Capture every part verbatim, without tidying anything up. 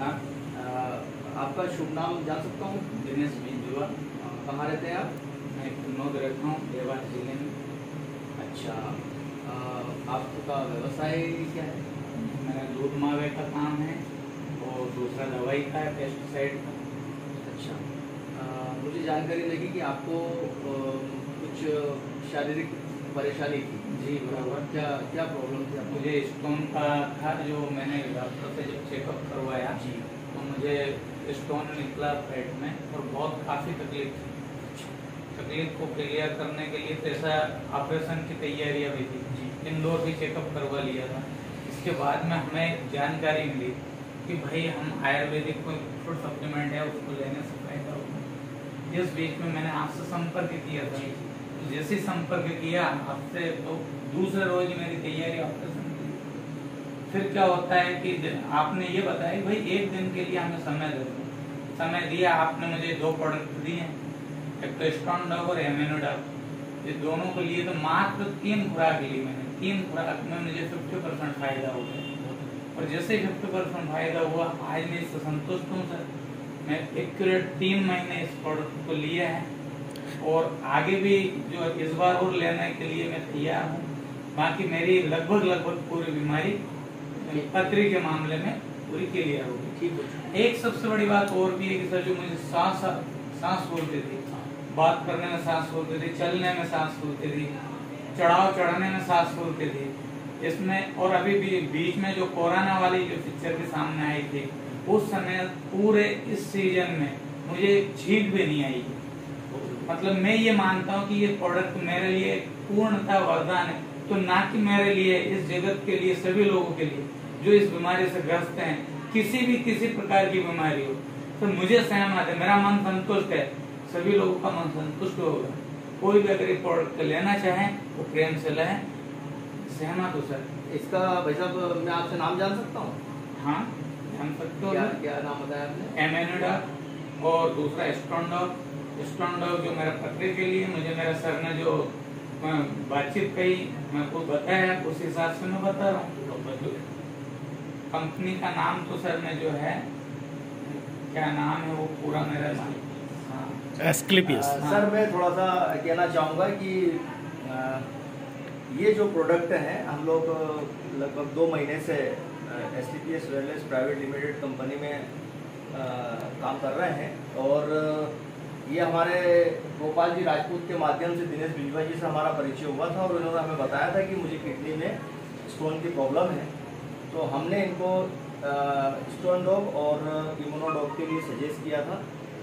हाँ, आपका शुभ नाम जान सकता हूँ? दिनेश बिंजुआ। कहाँ रहते हैं आप? मैं नौदहरे थावड़ देवास जिले में। अच्छा, आपका व्यवसाय क्या है? मेरा दूध मावे का काम है और दूसरा दवाई का है, पेस्टिसाइड का। अच्छा, आ, मुझे जानकारी लगी कि आपको आ, कुछ शारीरिक परेशानी थी। जी बराबर। क्या क्या प्रॉब्लम थी आपको? मुझे स्टोन का था, जो मैंने डॉक्टर से जब चेकअप करवाया जी तो मुझे स्टोन निकला पेट में और बहुत काफ़ी तकलीफ थी। तकलीफ को क्लियर करने के लिए जैसा ऑपरेशन की तैयारियाँ भी थी जी। इंदौर भी चेकअप करवा लिया था। इसके बाद में हमें जानकारी मिली कि भाई हम आयुर्वेदिक कोई फूड सप्लीमेंट है उसको लेने से फायदा होगा। जिस बीच में मैंने आपसे संपर्क किया था, जैसे संपर्क किया आपसे तो दूसरे रोज मेरी तैयारी ऑपरेशन की। फिर क्या होता है कि आपने ये बताया भाई एक दिन के लिए हमें समय दे, समय दिया। आपने मुझे दो प्रोडक्ट दिए, एक तो स्टोन डॉग और एमिनो डॉग। ये दोनों के लिए तो मात्र तीन खुराक ली मैंने। तीन खुराक में मुझे फिफ्टी परसेंट फायदा हो गया और जैसे फिफ्टी परसेंट फायदा हुआ, आज मैं इससे संतुष्ट हूँ सर। मैं एक्यूरेट तीन महीने इस प्रोडक्ट को लिया है और आगे भी जो इस बार और लेने के लिए मैं तैयार हूँ। बाकी मेरी लगभग लगभग पूरी बीमारी पथरी के मामले में पूरी क्लियर हो गई। ठीक है। एक सबसे बड़ी बात और भी है कि सर, जो मुझे सांस सांस फूलती थी, बात करने में सांस फूलती थी, चलने में सांस फूलती थी, चढ़ाव चढ़ाने में सांस फूलती थी इसमें, और अभी भी बीच में जो कोरोना वाली जो पिक्चर के सामने आई थी उस समय पूरे इस सीजन में मुझे छींक भी नहीं आई। मतलब मैं ये मानता हूँ कि ये प्रोडक्ट मेरे लिए पूर्णतः वरदान है। तो ना कि मेरे लिए, इस जगत के लिए, सभी लोगों के लिए जो इस बीमारी से ग्रस्त हैं, किसी भी किसी प्रकार की बीमारी हो। तो मुझे सहमत है, मेरा मन संतुष्ट है, सभी लोगों का मन संतुष्ट होगा। कोई भी अगर ये प्रोडक्ट लेना चाहे वो प्रेम से लें। सहमत हो सर? इसका भाई साहब मैं आपसे नाम जान सकता हूँ? हाँ, जान सकते हो। क्या, क्या नाम बताया आपने? एमेनोडा और दूसरा स्टोनडॉग। स्टोनडॉग जो मेरा पत्रे के लिए, मुझे मेरा सर ने जो बातचीत कही मेरे को बताया उस हिसाब से मैं बता रहा हूँ। कंपनी का नाम तो सर ने जो है, क्या नाम है वो पूरा मेरा नाम? हाँ, एस्क्लेपियस। सर मैं थोड़ा सा कहना चाहूँगा कि आ, ये जो प्रोडक्ट हैं, हम लोग लगभग दो महीने से Asclepius Wellness private limited company में आ, काम कर रहे हैं और ये हमारे गोपाल जी राजपूत के माध्यम से दिनेश बिंजवा जी से हमारा परिचय हुआ था और उन्होंने हमें बताया था कि मुझे किडनी में स्टोन की प्रॉब्लम है। तो हमने इनको स्टोन डॉग और इम्यूनो डॉग के लिए सजेस्ट किया था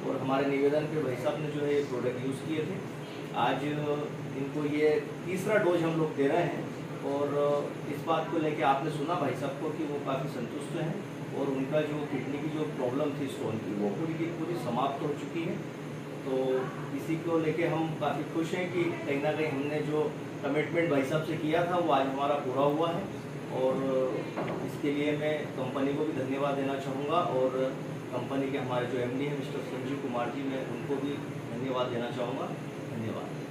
और हमारे निवेदन पे भाई साहब ने जो है ये प्रोडक्ट यूज़ किए थे। आज इनको ये तीसरा डोज हम लोग दे रहे हैं और इस बात को लेके आपने सुना भाई साहब को कि वो काफ़ी संतुष्ट हैं और उनका जो किडनी की जो प्रॉब्लम थी स्टोन की वो पूरी की पूरी समाप्त हो चुकी है। तो इसी को लेके हम काफ़ी खुश हैं कि कहीं ना कहीं हमने जो कमिटमेंट भाई साहब से किया था वो आज हमारा पूरा हुआ है और इसके लिए मैं कंपनी को भी धन्यवाद देना चाहूँगा और कंपनी के हमारे जो एम डी हैं मिस्टर संजीव कुमार जी, मैं उनको भी धन्यवाद देना चाहूँगा। धन्यवाद।